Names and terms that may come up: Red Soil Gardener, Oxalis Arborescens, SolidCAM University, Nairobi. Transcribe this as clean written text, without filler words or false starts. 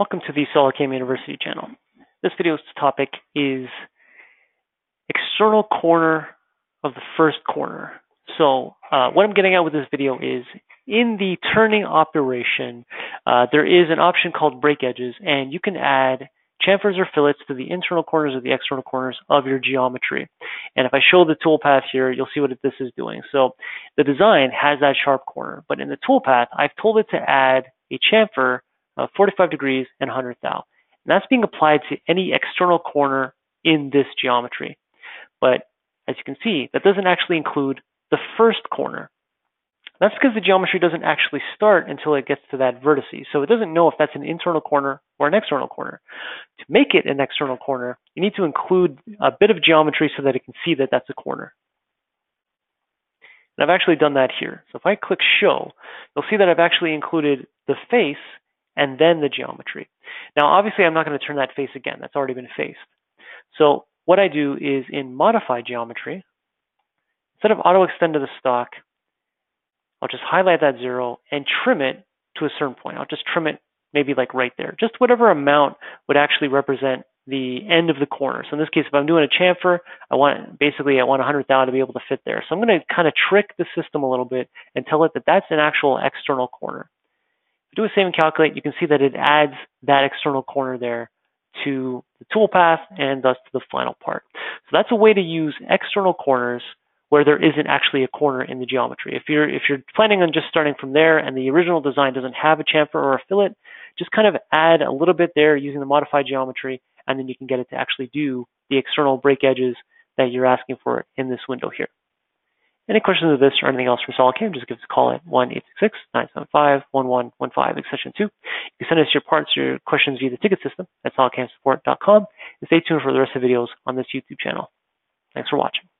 Welcome to the SolidCAM University channel. This video's topic is external corner of the first corner. So what I'm getting at with this video is in the turning operation, there is an option called break edges, and you can add chamfers or fillets to the internal corners or the external corners of your geometry. And if I show the toolpath here, you'll see what this is doing. So the design has that sharp corner, but in the toolpath, I've told it to add a chamfer of 45 degrees and 100 thou. And that's being applied to any external corner in this geometry. But as you can see, that doesn't actually include the first corner. That's because the geometry doesn't actually start until it gets to that vertice. So it doesn't know if that's an internal corner or an external corner. To make it an external corner, you need to include a bit of geometry so that it can see that that's a corner. And I've actually done that here. So if I click show, you'll see that I've actually included the face and then the geometry. Now, obviously, I'm not going to turn that face again. That's already been faced. So what I do is in Modify Geometry, instead of auto-extend to the stock, I'll just highlight that zero and trim it to a certain point. I'll just trim it maybe like right there, just whatever amount would actually represent the end of the corner. So in this case, if I'm doing a chamfer, I want 100 thou to be able to fit there. So I'm going to kind of trick the system a little bit and tell it that that's an actual external corner. Do a save and calculate, you can see that it adds that external corner there to the toolpath and thus to the final part. So that's a way to use external corners where there isn't actually a corner in the geometry. If you're planning on just starting from there and the original design doesn't have a chamfer or a fillet, just kind of add a little bit there using the modified geometry, and then you can get it to actually do the external break edges that you're asking for in this window here. Any questions of this or anything else for SolidCAM, just give us a call at 1-866-975-1115, extension 2. You can send us your parts or your questions via the ticket system at solidcamsupport.com, and stay tuned for the rest of the videos on this YouTube channel. Thanks for watching.